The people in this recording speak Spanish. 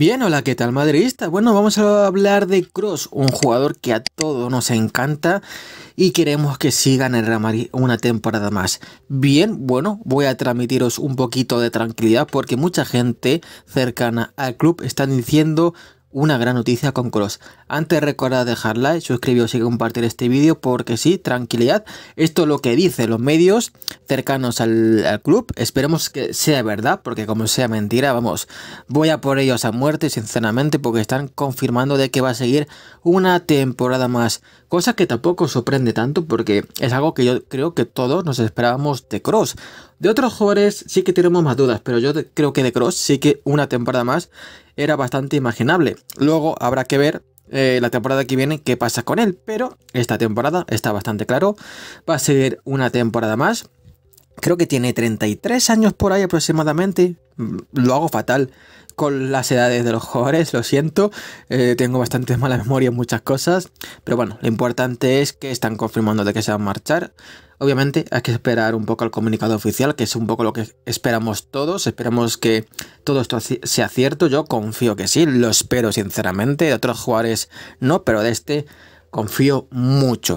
Bien, hola, ¿qué tal, madridista? Bueno, vamos a hablar de Kroos, un jugador que a todos nos encanta y queremos que siga en el Real Madrid una temporada más. Bien, bueno, voy a transmitiros un poquito de tranquilidad porque mucha gente cercana al club están diciendo una gran noticia con Kroos. Antes recordad dejar like, suscribiros y compartir este vídeo porque sí, tranquilidad. Esto es lo que dicen los medios cercanos al club. Esperemos que sea verdad porque como sea mentira, vamos, voy a por ellos a muerte sinceramente porque están confirmando de que va a seguir una temporada más. Cosa que tampoco sorprende tanto porque es algo que yo creo que todos nos esperábamos de Kroos. De otros jugadores sí que tenemos más dudas, pero yo creo que de Kroos sí que una temporada más era bastante imaginable. Luego habrá que ver la temporada que viene qué pasa con él, pero esta temporada está bastante claro. Va a ser una temporada más. Creo que tiene 33 años por ahí aproximadamente. Lo hago fatal con las edades de los jugadores, lo siento. Tengo bastante mala memoria en muchas cosas. Pero bueno, lo importante es que están confirmando de que se va a marchar. Obviamente hay que esperar un poco al comunicado oficial, que es un poco lo que esperamos todos. Esperamos que todo esto sea cierto. Yo confío que sí, lo espero sinceramente. De otros jugadores no, pero de este confío mucho.